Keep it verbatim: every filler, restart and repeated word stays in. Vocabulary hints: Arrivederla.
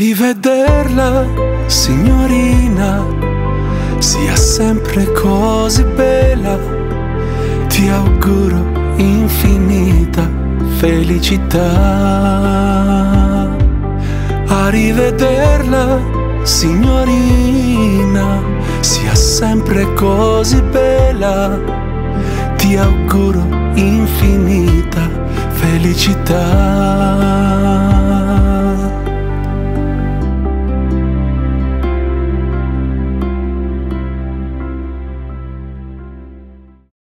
Rivederla, signorina, sia sempre così bella. Ti auguro infinita felicità. Arrivederla, signorina, sia sempre così bella. Ti auguro infinita felicità.